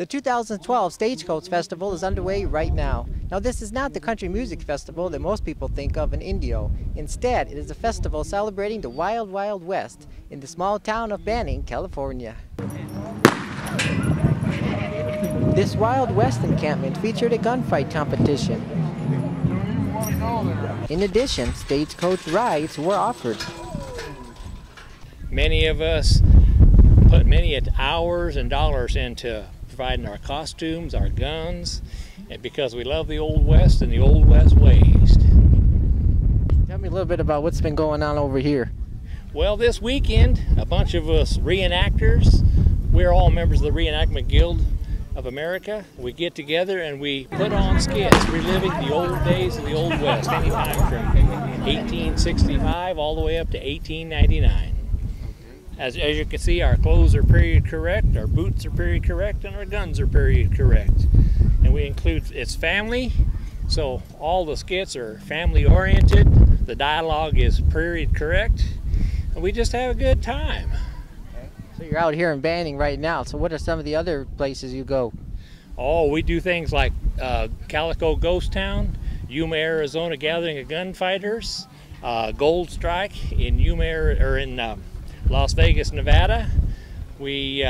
The 2012 Stagecoach Festival is underway right now. Now, this is not the country music festival that most people think of in Indio. Instead, it is a festival celebrating the Wild Wild West in the small town of Banning, California. This Wild West encampment featured a gunfight competition. In addition, stagecoach rides were offered. Many of us put many hours and dollars into providing our costumes, our guns, and because we love the Old West and the Old West ways. Tell me a little bit about what's been going on over here. Well, this weekend, a bunch of us reenactors, we're all members of the Reenactment Guild of America, we get together and we put on skits reliving the old days of the Old West, anytime from 1865 all the way up to 1899. As you can see, our clothes are period correct, our boots are period correct, and our guns are period correct. And we include, it's family, so all the skits are family oriented, the dialogue is period correct, and we just have a good time. So you're out here in Banning right now, so what are some of the other places you go? Oh, we do things like Calico Ghost Town, Yuma, Arizona, Gathering of Gunfighters, Gold Strike in Yuma, or in Las Vegas, Nevada. We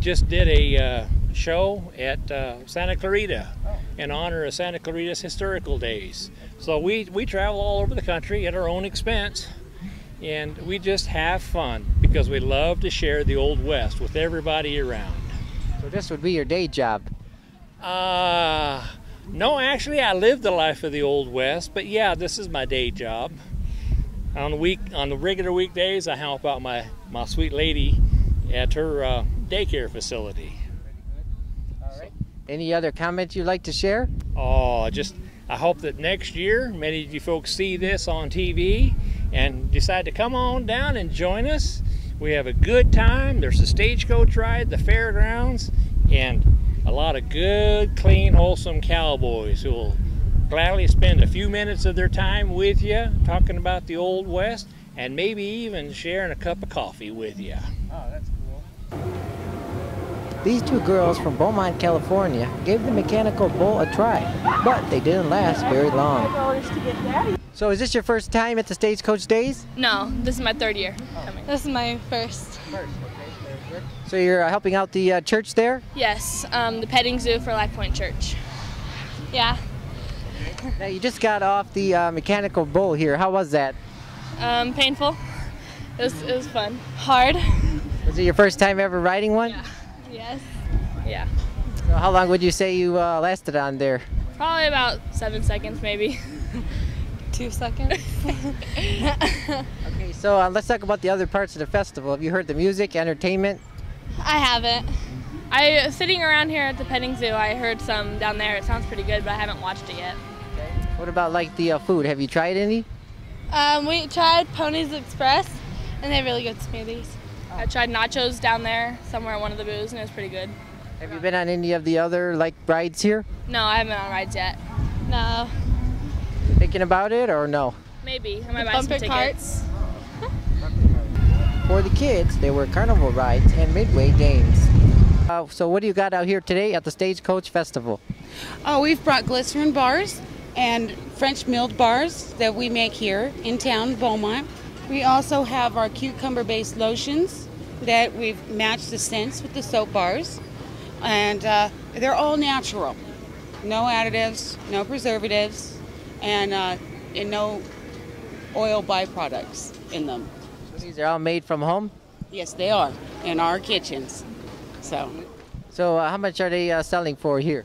just did a show at Santa Clarita in honor of Santa Clarita's historical days. So we travel all over the country at our own expense. And we just have fun because we love to share the Old West with everybody around. So this would be your day job? No, actually I live the life of the Old West, but yeah, this is my day job. On the regular weekdays, I help out my sweet lady at her daycare facility. All right. Any other comments you'd like to share? Oh, just I hope that next year many of you folks see this on TV and decide to come on down and join us. We have a good time. There's the stagecoach ride, the fairgrounds, and a lot of good, clean, wholesome cowboys who will gladly spend a few minutes of their time with you talking about the Old West and maybe even sharing a cup of coffee with you. Oh, that's cool. These two girls from Beaumont, California gave the mechanical bull a try, but they didn't last very long. So is this your first time at the Stagecoach Days? No, this is my third year coming. This is my first. So you're helping out the church there? Yes, the petting zoo for Life Point Church. Yeah. Now you just got off the mechanical bull here. How was that? Painful. It was fun. Hard. Was it your first time ever riding one? Yeah. Yes. Yeah. So how long would you say you lasted on there? Probably about 7 seconds, maybe. 2 seconds. Okay, so let's talk about the other parts of the festival. Have you heard the music, entertainment? I haven't. Sitting around here at the petting zoo, I heard some down there. It sounds pretty good, but I haven't watched it yet. Okay. What about like the food? Have you tried any? We tried Pony's Express, and they have really good smoothies. Oh. I tried nachos down there somewhere at one of the booths, and it was pretty good. Have you been on any of the other like rides here? No, I haven't been on rides yet. No. Thinking about it or no? Maybe. I might buy some tickets. For the kids, there were carnival rides and midway games. So what do you got out here today at the Stagecoach Festival? Oh, we've brought glycerin bars and French milled bars that we make here in town, Beaumont. We also have our cucumber-based lotions that we've matched the scents with the soap bars. And they're all natural. No additives, no preservatives. And no oil byproducts in them. So these are all made from home? Yes, they are, in our kitchens. So how much are they selling for here?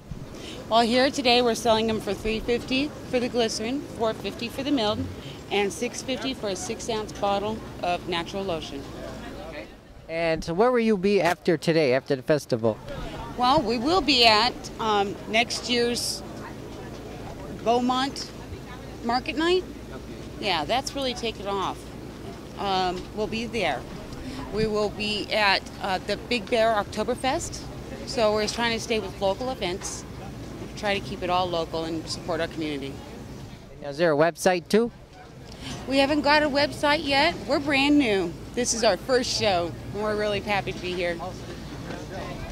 Well, here today we're selling them for $3.50 for the glycerin, $4.50 for the milled, and $6.50 for a 6-ounce bottle of natural lotion. Okay. And so where will you be after today, after the festival? Well, we will be at next year's Beaumont Market Night? Yeah, that's really taken off. We'll be there. We will be at the Big Bear Oktoberfest. So we're trying to stay with local events, try to keep it all local and support our community. Now, is there a website too? We haven't got a website yet. We're brand new. This is our first show and we're really happy to be here.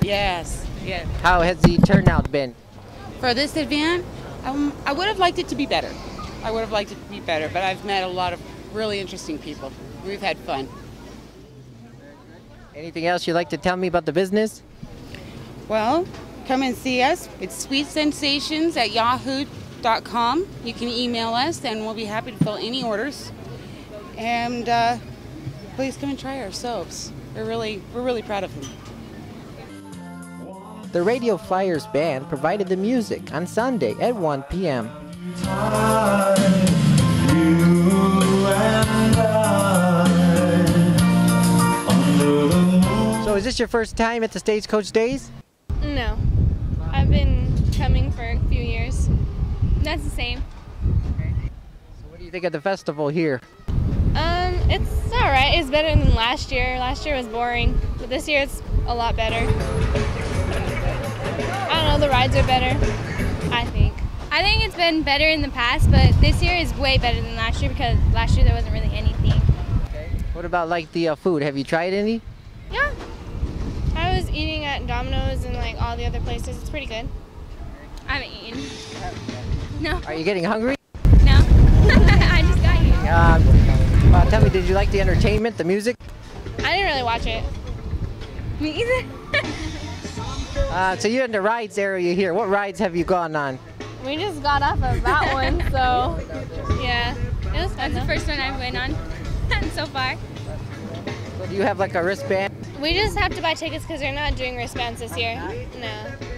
Yes, yes. How has the turnout been? For this event, I would have liked it to be better. I would have liked it to be better, but I've met a lot of really interesting people. We've had fun. Anything else you'd like to tell me about the business? Well, come and see us. It's Sweat Scentsations at yahoo.com. You can email us, and we'll be happy to fill any orders. And please come and try our soaps. We're really proud of them. The Radio Flyers Band provided the music on Sunday at 1 p.m. So is this your first time at the Stagecoach Days? No. I've been coming for a few years. That's the same. So what do you think of the festival here? It's alright. It's better than last year. Last year was boring, but this year it's a lot better. I don't know, the rides are better, I think. I think it's been better in the past, but this year is way better than last year because last year there wasn't really anything. Okay. What about like the food? Have you tried any? Yeah. I was eating at Domino's and like all the other places. It's pretty good. I haven't eaten. No. Are you getting hungry? No. I just got here. Tell me, did you like the entertainment, the music? I didn't really watch it. Me either. So you're in the rides area here. What rides have you gone on? We just got off of that one, so yeah. It was fun. That's the first one I've been on so far. So do you have like a wristband? We just have to buy tickets because they're not doing wristbands this year. No.